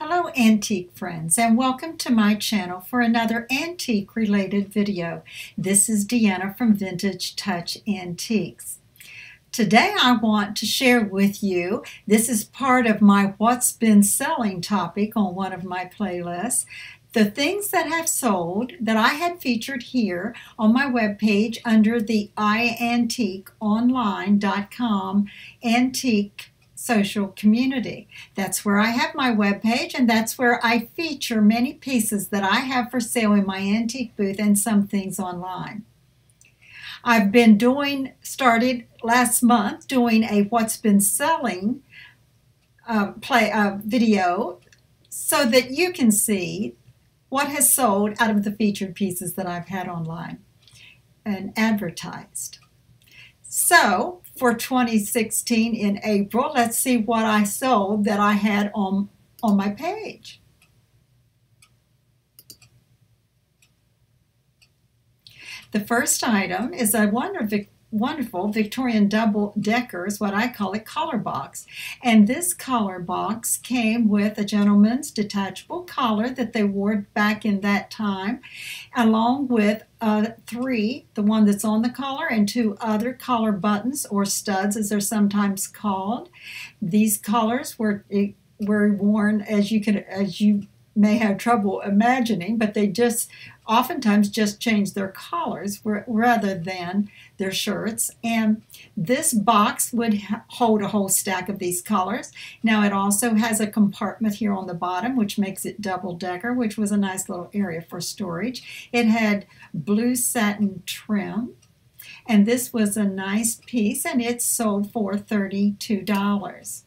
Hello antique friends, and welcome to my channel for another antique related video. This is Deanna from Vintage Touch Antiques. Today I want to share with you, this is part of my what's been selling topic on one of my playlists, the things that have sold that I had featured here on my webpage under the iAntiqueOnline.com antique social community. That's where I have my webpage, and that's where I feature many pieces that I have for sale in my antique booth and some things online. I've been started last month doing a what's been selling video so that you can see what has sold out of the featured pieces that I've had online and advertised. So for 2016 in April, let's see what I sold that I had on my page. The first item is a wonderful Victorian double-decker, is what I call a collar box. And this collar box came with a gentleman's detachable collar that they wore back in that time, along with the one that's on the collar and two other collar buttons, or studs as they're sometimes called. These collars were worn, as you may have trouble imagining, but they just oftentimes just change their collars rather than their shirts. And this box would hold a whole stack of these collars. Now it also has a compartment here on the bottom, which makes it double-decker, which was a nice little area for storage. It had blue satin trim, and this was a nice piece, and it sold for $32.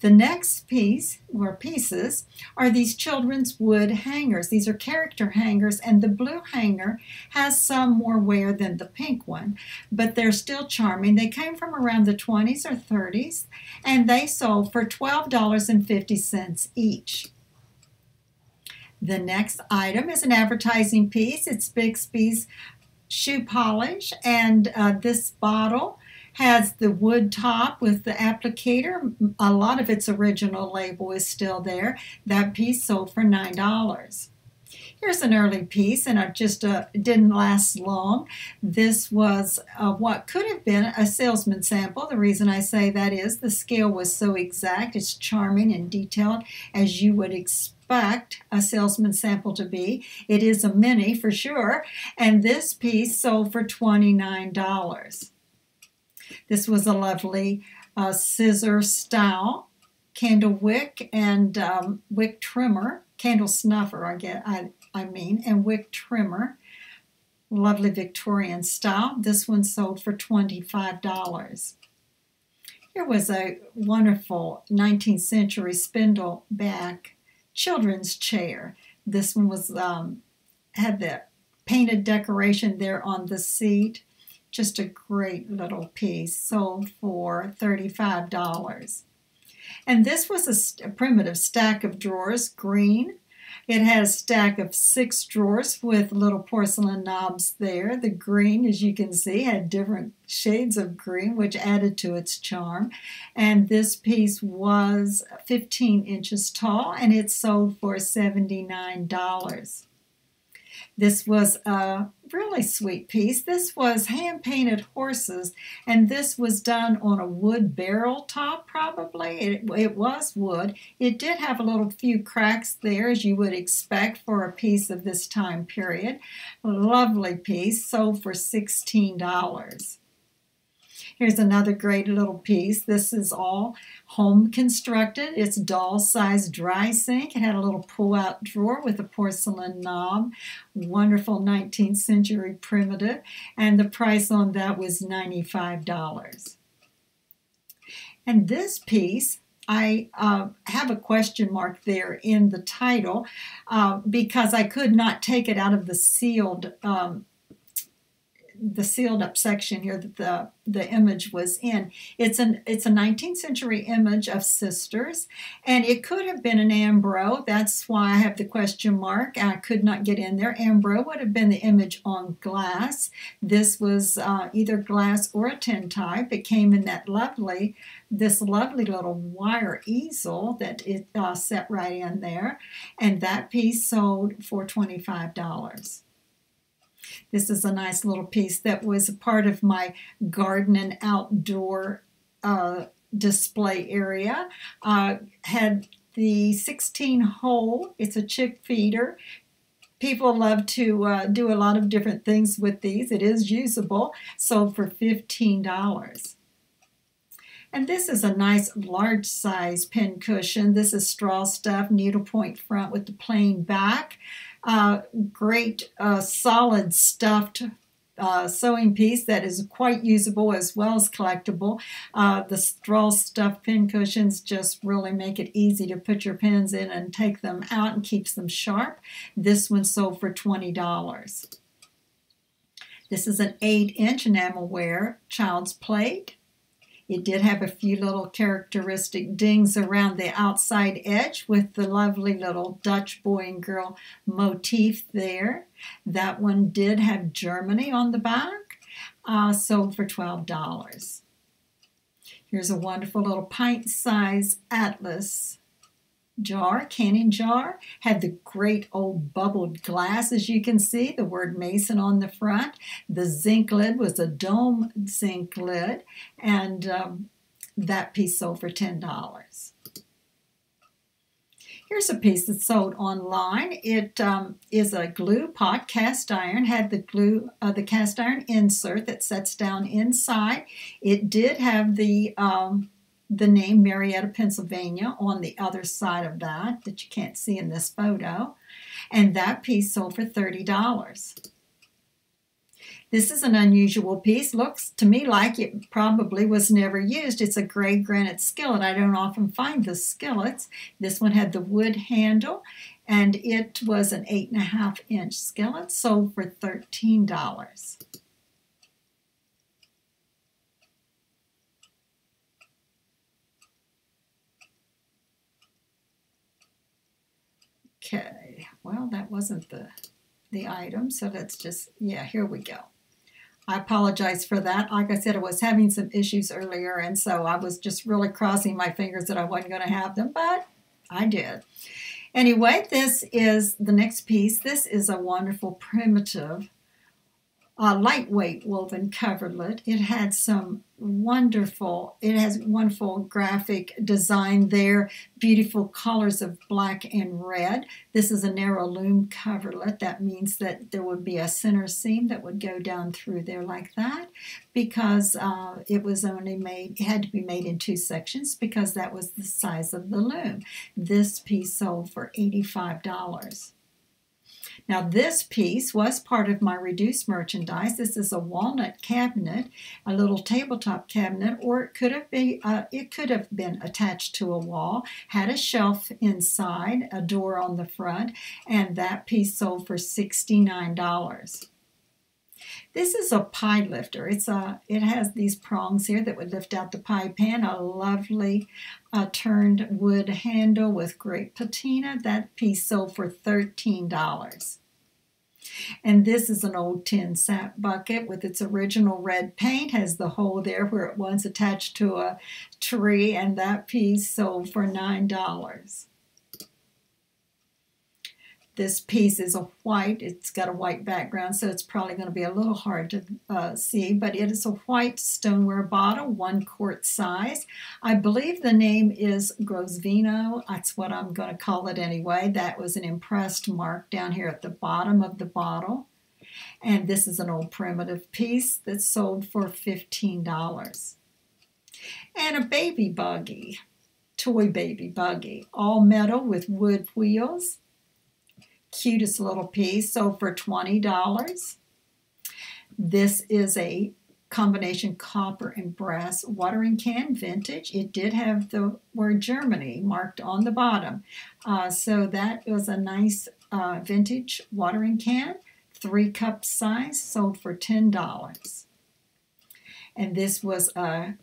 The next piece, or pieces, are these children's wood hangers. These are character hangers, and the blue hanger has some more wear than the pink one, but they're still charming. They came from around the 20s or 30s, and they sold for $12.50 each. The next item is an advertising piece. It's Bixby's shoe polish, and this bottle has the wood top with the applicator. A lot of its original label is still there. That piece sold for $9. Here's an early piece, and it just didn't last long. This was what could have been a salesman sample. The reason I say that is the scale was so exact. It's charming and detailed, as you would expect a salesman sample to be. It is a mini for sure, and this piece sold for $29. This was a lovely scissor style candle wick and wick trimmer, candle snuffer, I mean, and wick trimmer. Lovely Victorian style. This one sold for $25. Here was a wonderful 19th century spindle back children's chair. This one was had the painted decoration there on the seat. Just a great little piece, sold for $35. And this was a primitive stack of drawers, green. It had a stack of 6 drawers with little porcelain knobs there. The green, as you can see, had different shades of green, which added to its charm. And this piece was 15 inches tall, and it sold for $79. This was a really sweet piece. This was hand-painted horses, and this was done on a wood barrel top, probably. It was wood. It did have a little few cracks there, as you would expect for a piece of this time period. Lovely piece, sold for $16. Here's another great little piece. This is all home constructed. It's doll-sized dry sink. It had a little pull-out drawer with a porcelain knob. Wonderful 19th century primitive. And the price on that was $95. And this piece, I have a question mark there in the title because I could not take it out of the sealed the sealed up section here that the image was in. It's a 19th century image of sisters, and it could have been an Ambro. That's why I have the question mark. I could not get in there. Ambro would have been the image on glass. This was either glass or a tin type. It came in that lovely, this lovely little wire easel that it set right in there, and that piece sold for $25. This is a nice little piece that was a part of my garden and outdoor display area. Had the 16-hole. It's a chick feeder. People love to do a lot of different things with these. It is usable. Sold for $15. And this is a nice large size pin cushion. This is straw stuff, needlepoint front with the plain back. Great solid stuffed sewing piece that is quite usable as well as collectible. The straw stuffed pin cushions just really make it easy to put your pins in and take them out, and keeps them sharp. This one sold for $20. This is an 8-inch enamelware child's plate. It did have a few little characteristic dings around the outside edge with the lovely little Dutch boy and girl motif there. That one did have Germany on the back, sold for $12. Here's a wonderful little pint-size atlas jar, canning jar. Had the great old bubbled glass, as you can see, the word Mason on the front. The zinc lid was a dome zinc lid, and that piece sold for $10. Here's a piece that sold online. It is a glue pot, cast iron. Had the glue, the cast iron insert that sets down inside. It did have the name Marietta, Pennsylvania on the other side of that you can't see in this photo, and that piece sold for $30. This is an unusual piece. Looks to me like it probably was never used. It's a gray granite skillet. I don't often find the skillets. This one had the wood handle, and it was an 8.5-inch skillet, sold for $13. Okay, well, that wasn't the item, so let's just, yeah, here we go. I apologize for that. Like I said, I was having some issues earlier, and so I was just really crossing my fingers that I wasn't going to have them, but I did. Anyway, this is the next piece. This is a wonderful primitive, lightweight woven coverlet. It had some wonderful, it has wonderful graphic design there, beautiful colors of black and red. This is a narrow loom coverlet. That means that there would be a center seam that would go down through there like that, because it was only made, it had to be made in two sections because that was the size of the loom. This piece sold for $85. Now this piece was part of my reduced merchandise. This is a walnut cabinet, a little tabletop cabinet, or it could have been attached to a wall. Had a shelf inside, a door on the front, and that piece sold for $69. This is a pie lifter. It has these prongs here that would lift out the pie pan. A lovely turned wood handle with great patina. That piece sold for $13. And this is an old tin sap bucket with its original red paint. Has the hole there where it once attached to a tree, and that piece sold for $9. This piece is a white, it's got a white background, so it's probably going to be a little hard to see, but it is a white stoneware bottle, 1 quart size. I believe the name is Grosvino. That's what I'm going to call it anyway. That was an impressed mark down here at the bottom of the bottle. And this is an old primitive piece that sold for $15. And a baby buggy, toy baby buggy, all metal with wood wheels. Cutest little piece, sold for $20. This is a combination copper and brass watering can, vintage. It did have the word Germany marked on the bottom. So that was a nice vintage watering can, 3-cup size, sold for $10. And this was a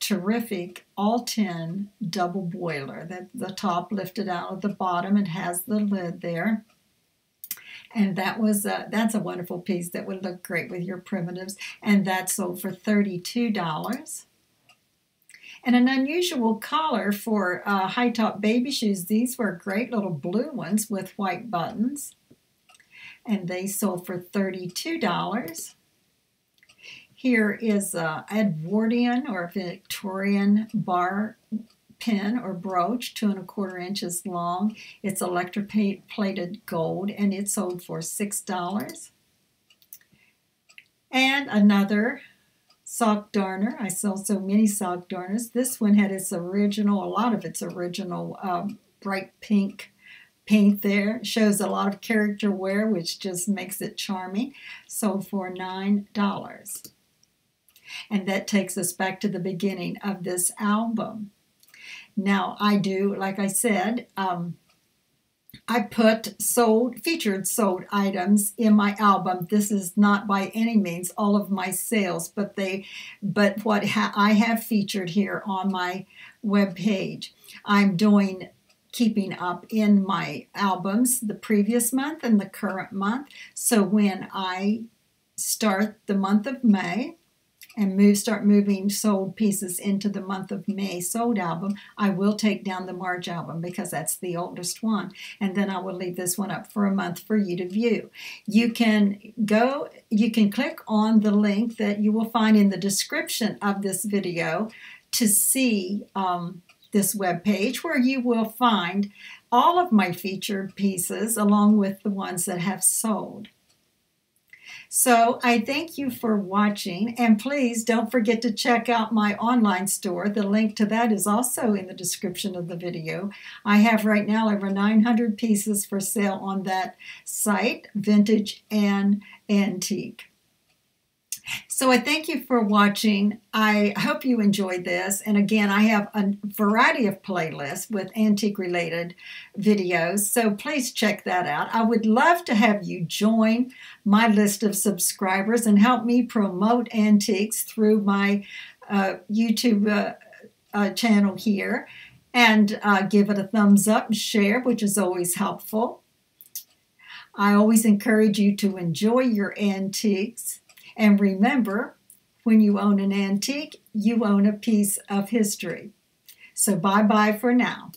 terrific all-tin double boiler that the top lifted out of the bottom and has the lid there. And that was that's a wonderful piece that would look great with your primitives. And that sold for $32. And an unusual collar for high-top baby shoes. These were great little blue ones with white buttons. And they sold for $32. Here is an Edwardian or Victorian bar pin or brooch, 2¼ inches long. It's electroplated gold, and it sold for $6. And another sock darner. I sell so many sock darners. This one had its original, a lot of its original bright pink paint there. Shows a lot of character wear, which just makes it charming. Sold for $9. And that takes us back to the beginning of this album. Now I do, like I said, I put featured sold items in my album. This is not by any means all of my sales, but what I have featured here on my webpage. I'm doing keeping up in my albums the previous month and the current month. So when I start the month of May, and start moving sold pieces into the month of May sold album, I will take down the March album because that's the oldest one. And then I will leave this one up for a month for you to view. You can click on the link that you will find in the description of this video to see this webpage, where you will find all of my featured pieces along with the ones that have sold. So I thank you for watching, and please don't forget to check out my online store. The link to that is also in the description of the video. I have right now over 900 pieces for sale on that site, Vintage and Antique. So I thank you for watching. I hope you enjoyed this. And again, I have a variety of playlists with antique-related videos, so please check that out. I would love to have you join my list of subscribers and help me promote antiques through my YouTube channel here. And give it a thumbs up and share, which is always helpful. I always encourage you to enjoy your antiques. And remember, when you own an antique, you own a piece of history. So bye-bye for now.